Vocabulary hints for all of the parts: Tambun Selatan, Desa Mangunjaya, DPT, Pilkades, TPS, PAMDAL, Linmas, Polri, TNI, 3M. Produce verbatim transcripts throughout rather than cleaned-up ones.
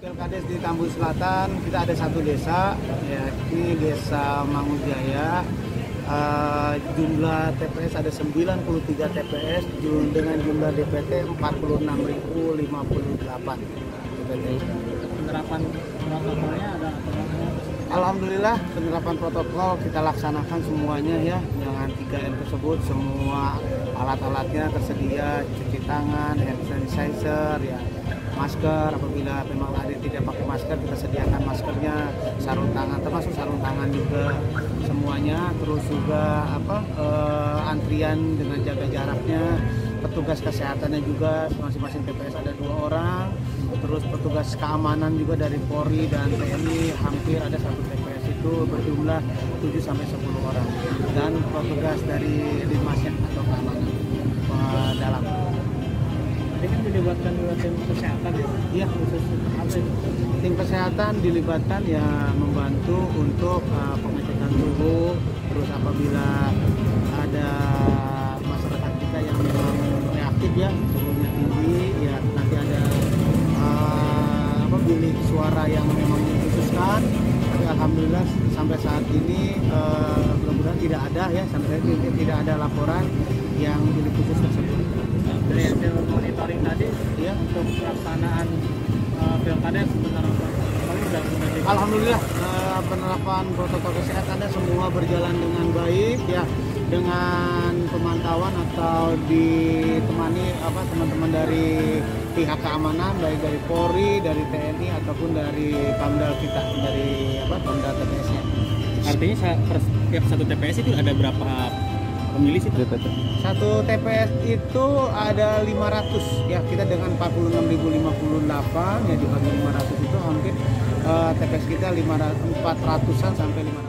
Pilkades di Tambun Selatan, kita ada satu desa, yakni Desa Mangunjaya. Uh, jumlah T P S ada sembilan puluh tiga T P S dengan jumlah D P T empat puluh enam ribu lima puluh delapan. Penerapan protokolnya ada? Alhamdulillah, penerapan protokol kita laksanakan semuanya ya, dengan tiga M tersebut, semua alat-alatnya tersedia, cuci tangan, hand sanitizer, ya, masker, apabila memang ada tidak pakai masker, kita sediakan maskernya, sarung tangan, termasuk sarung tangan juga, semuanya, terus juga apa eh, antrian dengan jaga jaraknya, petugas kesehatannya juga masing-masing T P S ada dua orang, terus petugas keamanan juga dari Polri dan T N I, hampir ada satu T P S itu berjumlah tujuh sampai sepuluh orang, dan petugas dari Linmasnya atau keamanan eh, dalam. Tadi kan dilibatkan oleh tim kesehatan ya? Iya, khusus apa itu? Tim kesehatan dilibatkan ya, membantu untuk uh, pengecekan suhu, terus apabila ada masyarakat kita yang memang reaktif ya, suhunya tinggi, ya nanti ada uh, apa, bilik suara yang memang dikhususkan. Tapi alhamdulillah sampai saat ini uh, mudah-mudahan tidak ada ya, sampai saat ini tidak ada laporan yang bilik khusus tersebut. Dari hasil monitoring tadi, ya, untuk pelaksanaan uh, Pilkades penerapan sudah berhasil. Alhamdulillah uh, penerapan protokol kesehatannya semua berjalan dengan baik ya, dengan pemantauan atau ditemani apa teman-teman dari pihak keamanan, baik dari Polri, dari T N I ataupun dari PAMDAL kita, dari apa PAMDAL T P S-nya. Artinya setiap satu T P S itu ada berapa pemilih sih? Satu T P S itu ada lima ratus ya, kita dengan empat puluh enam ribu lima puluh delapan ya, dibagi lima ratus itu hampir uh, T P S kita empat ratusan sampai lima ratus.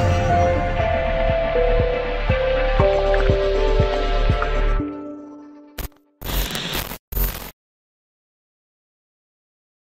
ya!